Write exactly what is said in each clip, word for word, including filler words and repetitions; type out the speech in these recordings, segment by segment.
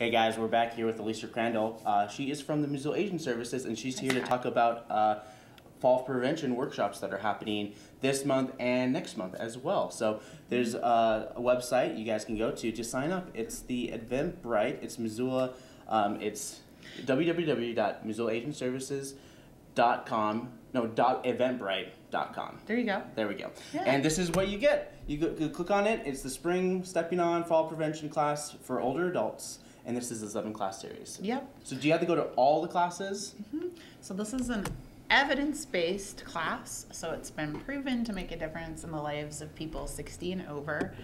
Hey guys, we're back here with Alicia Crandall. Uh, she is from the Missoula Aging Services, and she's here to talk about uh, fall prevention workshops that are happening this month and next month as well. So there's uh, a website you guys can go to to sign up. It's the Eventbrite. It's Missoula. Um, it's w w w dot missoula aging services dot com. No, dot eventbrite dot com. There you go. There we go. Yeah. And this is what you get. You, go, you click on it. It's the Spring Stepping On Fall Prevention class for older adults. And this is a seven class series. Yep. So do you have to go to all the classes? Mm-hmm. So this is an evidence-based class. So it's been proven to make a difference in the lives of people sixty and over.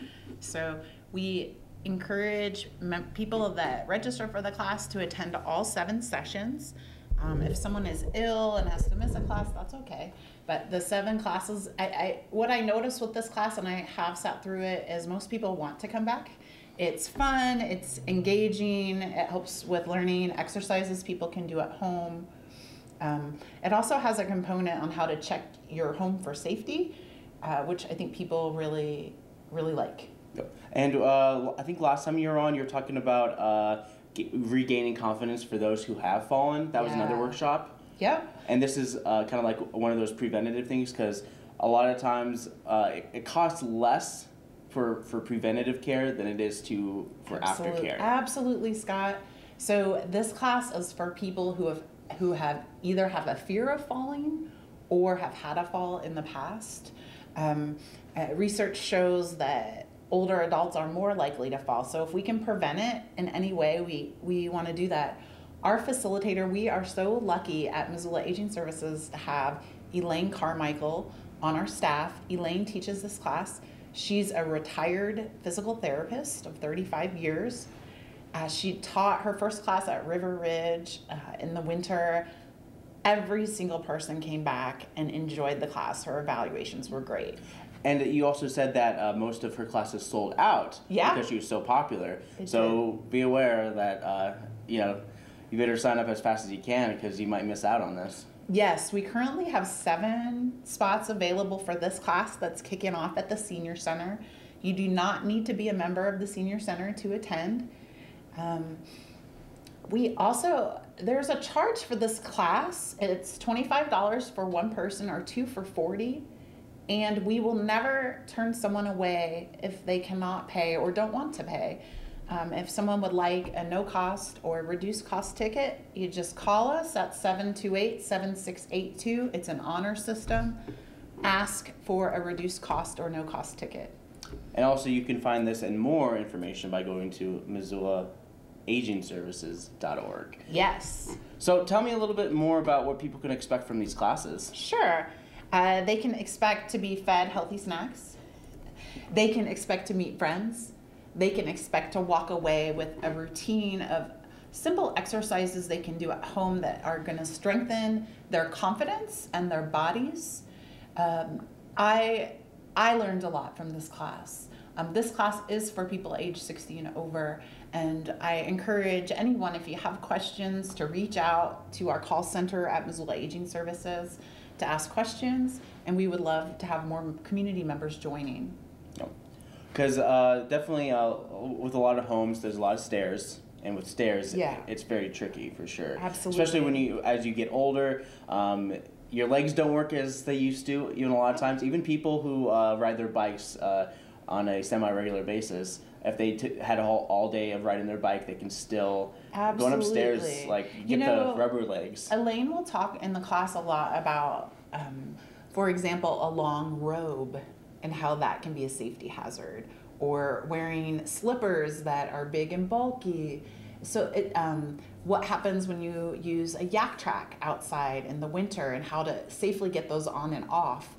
So we encourage people that register for the class to attend all seven sessions. Um, if someone is ill and has to miss a class, that's okay. But the seven classes, I, I what I noticed with this class, and I have sat through it, is most people want to come back. It's fun, it's engaging, it helps with learning exercises people can do at home. Um, it also has a component on how to check your home for safety, uh, which I think people really, really like. Yep. And uh, I think last time you were on, you were talking about uh, regaining confidence for those who have fallen. That was yeah. another workshop. Yep. And this is uh, kind of like one of those preventative things, because a lot of times uh, it, it costs less for, for preventative care than it is to for Absolute, aftercare. Absolutely, Scott. So this class is for people who have who have either have a fear of falling or have had a fall in the past. Um, uh, research shows that older adults are more likely to fall. So if we can prevent it in any way, we, we want to do that. Our facilitator, we are so lucky at Missoula Aging Services to have Elaine Carmichael on our staff. Elaine teaches this class. She's a retired physical therapist of thirty-five years. Uh, she taught her first class at River Ridge uh, in the winter. Every single person came back and enjoyed the class. Her evaluations were great. And you also said that uh, most of her classes sold out yeah. because she was so popular. It so did. Be aware that uh, you know, you better sign up as fast as you can, because you might miss out on this. Yes, we currently have seven spots available for this class that's kicking off at the Senior Center. You do not need to be a member of the Senior Center to attend. Um, we also, there's a charge for this class. It's twenty-five dollars for one person, or two for forty dollars. And we will never turn someone away if they cannot pay or don't want to pay. Um, if someone would like a no-cost or reduced-cost ticket, you just call us at seven two eight, seven six eight two. It's an honor system. Ask for a reduced-cost or no-cost ticket. And also, you can find this and more information by going to missoula aging services dot org. Yes. So tell me a little bit more about what people can expect from these classes. Sure. Uh, they can expect to be fed healthy snacks. They can expect to meet friends. They can expect to walk away with a routine of simple exercises they can do at home that are going to strengthen their confidence and their bodies. Um, I, I learned a lot from this class. Um, this class is for people age sixty and over, and I encourage anyone, if you have questions, to reach out to our call center at Missoula Aging Services to ask questions, and we would love to have more community members joining. Yep. Because uh, definitely uh, with a lot of homes, there's a lot of stairs, and with stairs, yeah. it's very tricky for sure. Absolutely. Especially when you, as you get older, um, your legs don't work as they used to. Even a lot of times, even people who uh, ride their bikes uh, on a semi-regular basis, if they t had all, all day of riding their bike, they can still Absolutely. Going upstairs, like get you know, the rubber legs. Elaine will talk in the class a lot about, um, for example, a long robe and how that can be a safety hazard, or wearing slippers that are big and bulky. So it, um, what happens when you use a yak track outside in the winter, and how to safely get those on and off.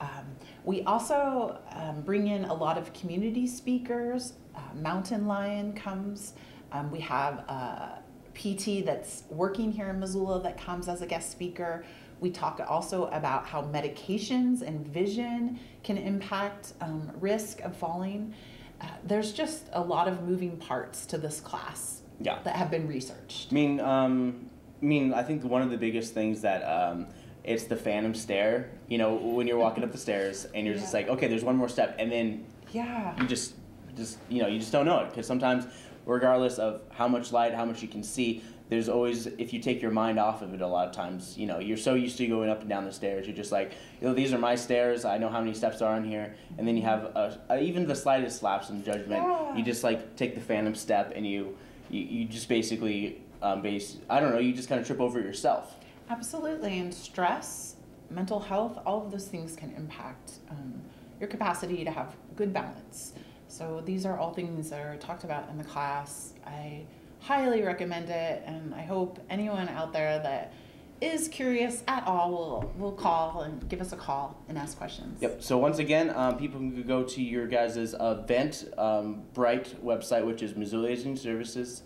Um, we also um, bring in a lot of community speakers. Uh, Mountain Lion comes. Um, we have a P T that's working here in Missoula that comes as a guest speaker. We talk also about how medications and vision can impact um, risk of falling. Uh, there's just a lot of moving parts to this class yeah. that have been researched. I mean, um, I mean, I think one of the biggest things that um, it's the phantom stare. You know, when you're walking up the stairs and you're yeah. just like, okay, there's one more step, and then yeah, you just, just you know, you just don't know it, because sometimes regardless of how much light, how much you can see, there's always, if you take your mind off of it a lot of times, you know, you're so used to going up and down the stairs, you're just like, you know, these are my stairs, I know how many steps are on here, and then you have a, a, even the slightest lapse in judgment, yeah. you just like take the phantom step and you, you, you just basically, um, base, I don't know, you just kind of trip over yourself. Absolutely, and stress, mental health, all of those things can impact um, your capacity to have good balance. So these are all things that are talked about in the class. I highly recommend it, and I hope anyone out there that is curious at all will will call and give us a call and ask questions. Yep. So once again, um, people can go to your guys' Eventbrite um, website, which is Missoula Aging Services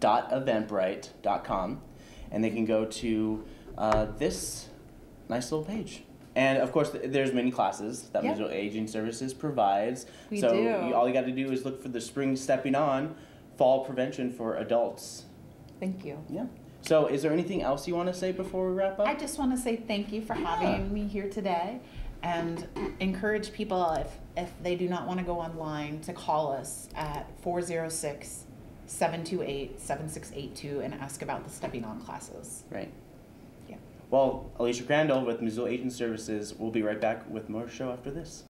dot eventbrite dot com, and they can go to uh, this nice little page. And of course, there's many classes that yep. Missoula Aging Services provides. We so do. You, all you got to do is look for the Spring Stepping On, Fall Prevention for Adults. Thank you. Yeah. So is there anything else you want to say before we wrap up? I just want to say thank you for yeah. having me here today, and encourage people, if, if they do not want to go online, to call us at four oh six, seven two eight, seven six eight two and ask about the Stepping On classes. Right. Well, Alicia Crandall with Missoula Aging Services will be right back with more show after this.